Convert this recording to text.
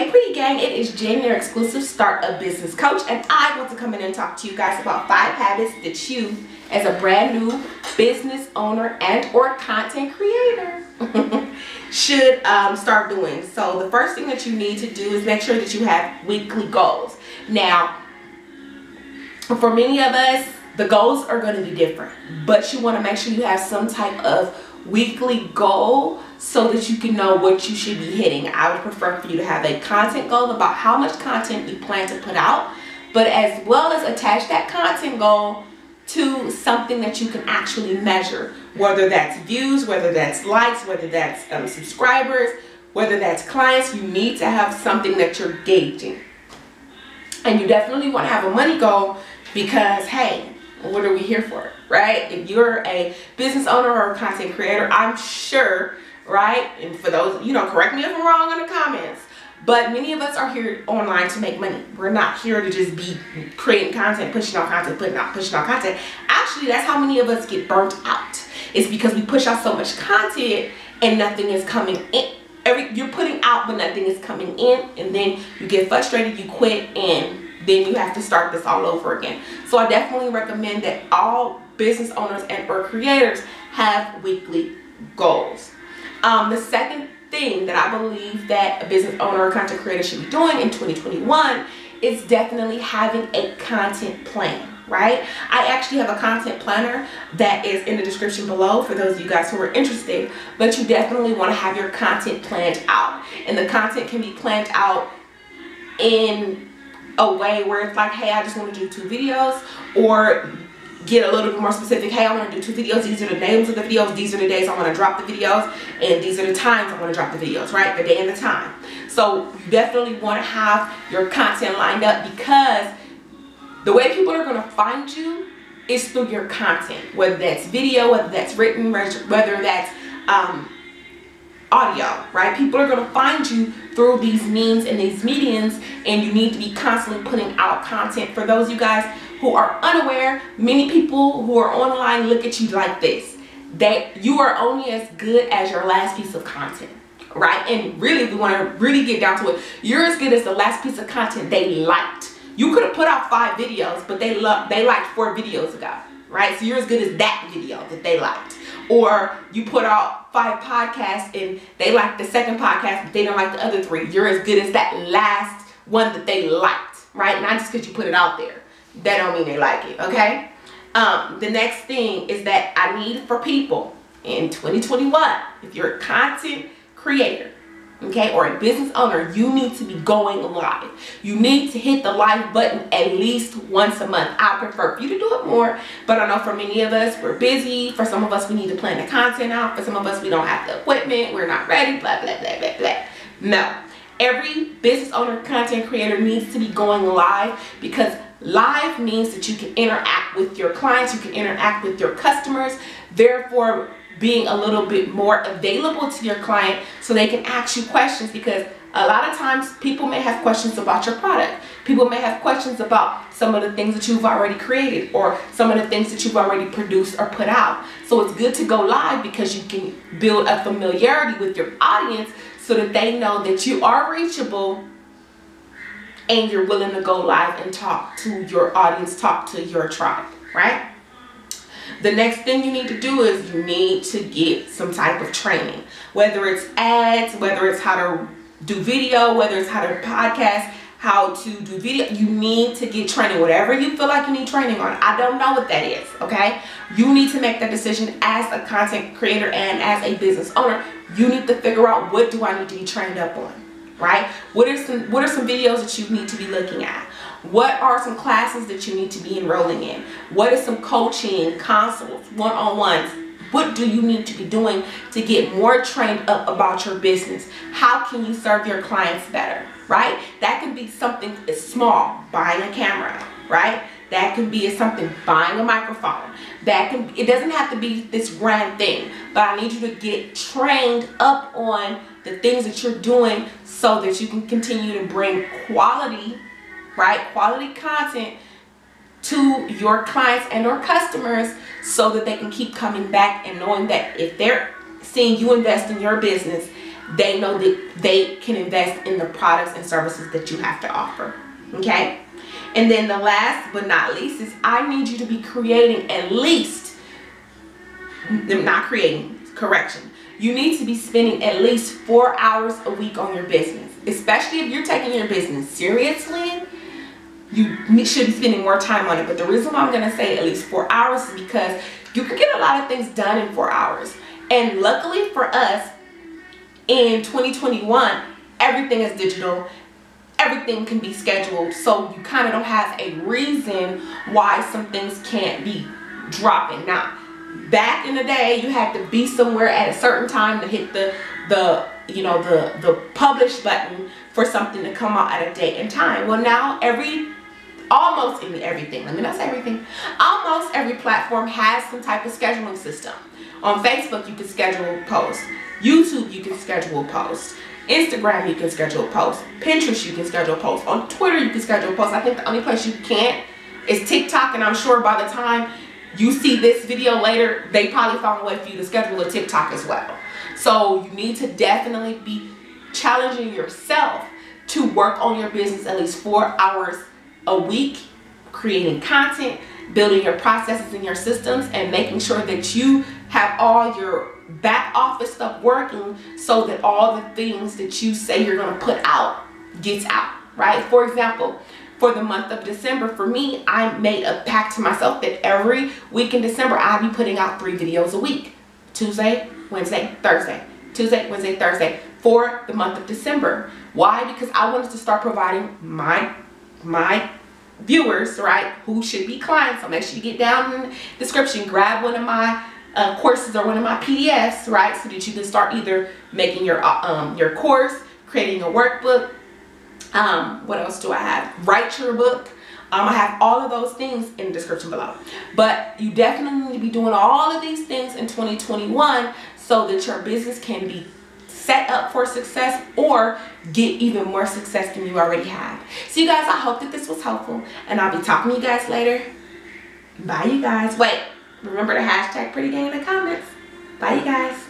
Hey pretty gang, it is Jen, your exclusive Start a Business coach, and I want to come in and talk to you guys about 5 habits that you, as a brand new business owner and or content creator, should start doing. So the first thing that you need to do is make sure that you have weekly goals. Now, for many of us, the goals are going to be different, but you want to make sure you have some type of weekly goal so that you can know what you should be hitting. I would prefer for you to have a content goal about how much content you plan to put out, but as well as attach that content goal to something that you can actually measure, whether that's views, whether that's likes, whether that's subscribers, whether that's clients. You need to have something that you're gauging. And you definitely want to have a money goal because, hey, what are we here for, right? If you're a business owner or a content creator, I'm sure, right? And for those, you know, correct me if I'm wrong in the comments, but many of us are here online to make money. We're not here to just be creating content, pushing out content, pushing out content. Actually, that's how many of us get burnt out. It's because we push out so much content and nothing is coming in. You're putting out, but nothing is coming in, and then you get frustrated, you quit, and then you have to start this all over again. So I definitely recommend that all business owners and or creators have weekly goals. The second thing that I believe that a business owner or content creator should be doing in 2021 is definitely having a content plan, right? I actually have a content planner that is in the description below for those of you guys who are interested, but you definitely want to have your content planned out. And the content can be planned out in a way where it's like, hey, I just want to do 2 videos, or get a little bit more specific. Hey, I want to do 2 videos. These are the names of the videos. These are the days I want to drop the videos, and these are the times I want to drop the videos, right? The day and the time. So you definitely want to have your content lined up, because the way people are going to find you is through your content, whether that's video, whether that's written, whether that's audio, right? People are going to find you through these means and these mediums, and you need to be constantly putting out content. For those of you guys who are unaware, many people who are online look at you like this, that you are only as good as your last piece of content, right? And really, we want to really get down to it. You're as good as the last piece of content they liked. You could have put out 5 videos, but they liked 4 videos ago, right? So you're as good as that video that they liked. Or you put out 5 podcasts and they like the second podcast, but they don't like the other 3. You're as good as that last one that they liked, right? Not just because you put it out there, that don't mean they like it, okay? The next thing is that I need for people in 2021, if you're a content creator, okay, or a business owner, you need to be going live. You need to hit the live button at least once a month. I prefer for you to do it more, but I know for many of us, we're busy. For some of us, we need to plan the content out. For some of us, we don't have the equipment. We're not ready, blah, blah, blah, blah, blah. No. Every business owner, content creator needs to be going live, because live means that you can interact with your clients. You can interact with your customers. Therefore, being a little bit more available to your client so they can ask you questions, because a lot of times people may have questions about your product. People may have questions about some of the things that you've already created or some of the things that you've already produced or put out. So it's good to go live because you can build a familiarity with your audience so that they know that you are reachable and you're willing to go live and talk to your audience, talk to your tribe, right? The next thing you need to do is you need to get some type of training, whether it's ads, whether it's how to do video, whether it's how to podcast, how to do video. You need to get training, whatever you feel like you need training on. I don't know what that is, okay? You need to make that decision as a content creator and as a business owner. You need to figure out, what do I need to be trained up on, right? What are some videos that you need to be looking at? What are some classes that you need to be enrolling in? What is some coaching, consults, one-on-ones? What do you need to be doing to get more trained up about your business? How can you serve your clients better, right? That can be something as small, buying a camera, right? That can be something, buying a microphone. It doesn't have to be this grand thing, but I need you to get trained up on the things that you're doing so that you can continue to bring quality, right, quality content to your clients and or customers so that they can keep coming back and knowing that if they're seeing you invest in your business, they know that they can invest in the products and services that you have to offer. Okay? And then the last but not least is I need you to be creating at least, not creating, correction. You need to be spending at least 4 hours a week on your business. Especially if you're taking your business seriously, you should be spending more time on it. But the reason why I'm going to say at least 4 hours is because you can get a lot of things done in 4 hours. And luckily for us, in 2021, everything is digital. Everything can be scheduled, so you kind of don't have a reason why some things can't be dropping. Now, back in the day, you had to be somewhere at a certain time to hit the publish button for something to come out at a date and time. Well, now almost every platform has some type of scheduling system. On Facebook, you can schedule posts. YouTube, you can schedule posts. Instagram, you can schedule posts. Pinterest, you can schedule posts. On Twitter, you can schedule posts. I think the only place you can't is TikTok, and I'm sure by the time you see this video later, they probably found a way for you to schedule a TikTok as well. So you need to definitely be challenging yourself to work on your business at least 4 hours a week, creating content, building your processes and your systems, and making sure that you have all your back office stuff working so that all the things that you say you're going to put out gets out, right? For example, for the month of December, for me, I made a pact to myself that every week in December, I'll be putting out 3 videos a week. Tuesday, Wednesday, Thursday. Tuesday, Wednesday, Thursday for the month of December. Why? Because I wanted to start providing my viewers, right, who should be clients. So make sure you get down in the description, grab one of my courses or one of my PDFs, right, so that you can start either making your course, creating a workbook, what else do I have, write your book. I have all of those things in the description below, but you definitely need to be doing all of these things in 2021 so that your business can be set up for success or get even more success than you already have. So you guys, I hope that this was helpful, and I'll be talking to you guys later. Bye, you guys. Wait, remember to hashtag pretty gay in the comments. Bye, you guys.